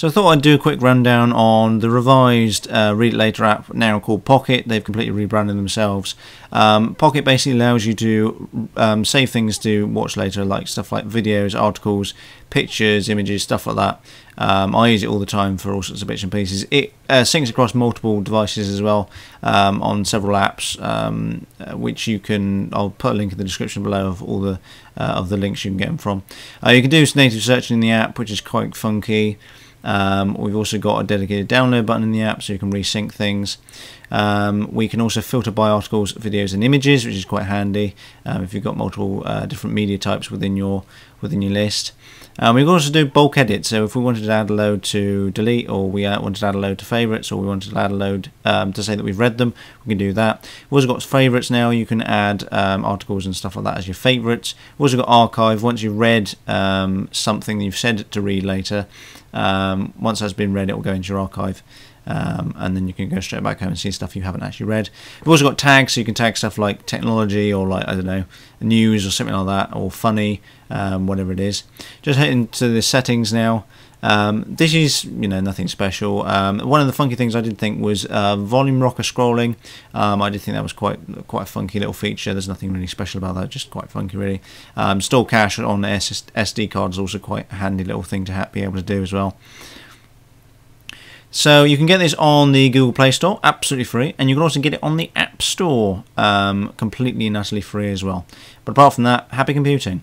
So I thought I'd do a quick rundown on the revised Read It Later app, now called Pocket. They've completely rebranded themselves. Pocket basically allows you to save things to watch later, like stuff like videos, articles, pictures, images, stuff like that. I use it all the time for all sorts of bits and pieces. It syncs across multiple devices as well, on several apps, which you can, I'll put a link in the description below of all the of the links you can get them from. You can do native searching in the app, which is quite funky. We've also got a dedicated download button in the app, so you can resync things. We can also filter by articles, videos and images, which is quite handy if you've got multiple different media types within your list. We can also do bulk edit, so if we wanted to add a load to delete, or we wanted to add a load to favourites, or we wanted to add a load to say that we've read them, we can do that. We've also got favourites now, you can add articles and stuff like that as your favourites. We've also got archive, once you've read something that you've said to read later, once that's been read it will go into your archive. And then you can go straight back home and see stuff you haven't actually read. We've also got tags, so you can tag stuff like technology or like, I don't know, news or something like that, or funny, whatever it is. Just heading to the settings now. This is, you know, nothing special. One of the funky things I did think was volume rocker scrolling. I did think that was quite a funky little feature. There's nothing really special about that, just quite funky really. Store cache on SD cards is also quite a handy little thing to be able to do as well. So you can get this on the Google Play Store, absolutely free, and you can also get it on the App Store, completely and utterly free as well. But apart from that, happy computing.